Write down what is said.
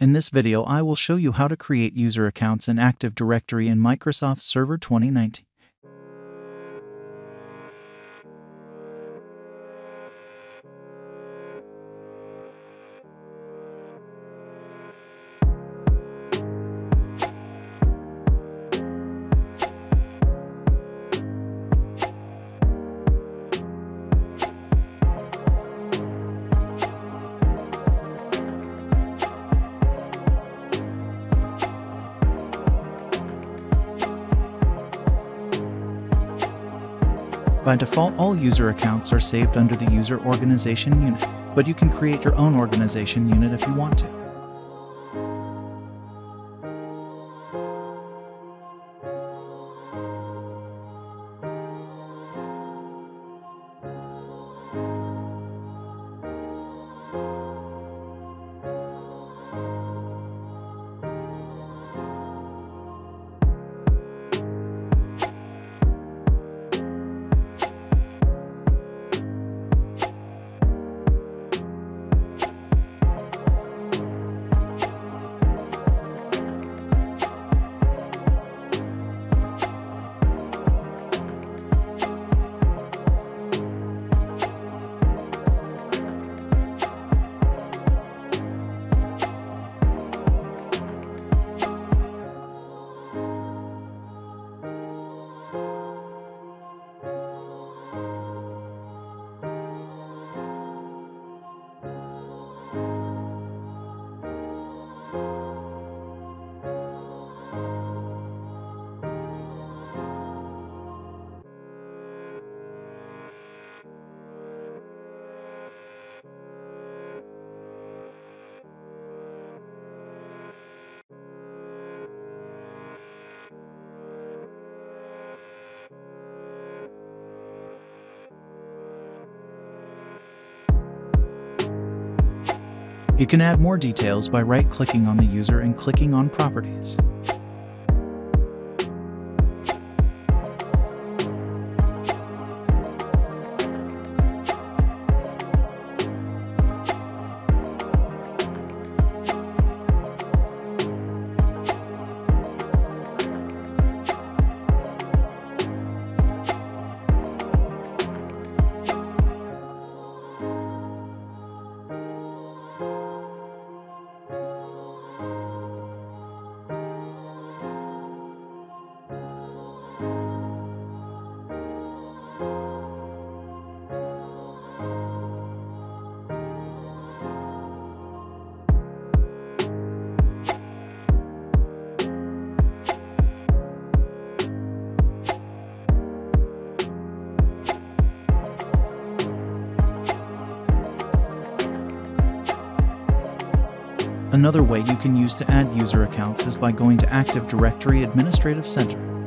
In this video, I will show you how to create user accounts in Active Directory in Microsoft Server 2019. By default, all user accounts are saved under the User Organization Unit, but you can create your own organization unit if you want to. You can add more details by right-clicking on the user and clicking on Properties. Another way you can use to add user accounts is by going to Active Directory Administrative Center.